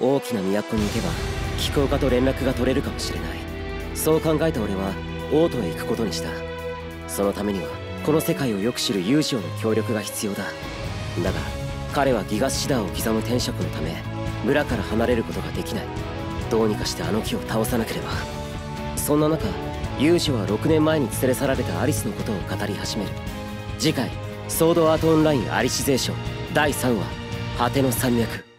大きな都に行けば気候家と連絡が取れるかもしれない。そう考えた俺は王都へ行くことにした。そのためにはこの世界をよく知る友情の協力が必要だ。だが彼はギガシダーを刻む天職のため村から離れることができない。どうにかしてあの木を倒さなければ。そんな中勇者は6年前に連れ去られたアリスのことを語り始める。次回ソードアートオンラインアリシゼーション第3話果ての山脈。